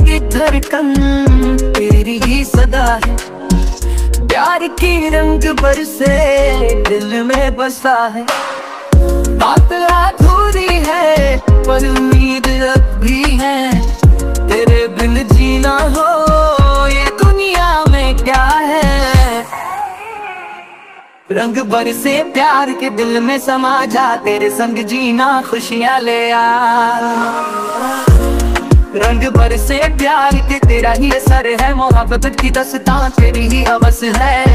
ये धड़कन तेरी ही सदा है, प्यार की रंग बरसे दिल में बसा है। बात अधूरी है पर उम्मीद अब भी है, तेरे बिन जीना हो ये दुनिया में क्या है। रंग बरसे प्यार के दिल में समा जा, तेरे संग जीना खुशियाँ ले आ। रंग बरसे प्यार के तेरा ही असर है, मोहब्बत की दास्तां तेरी ही हवस है।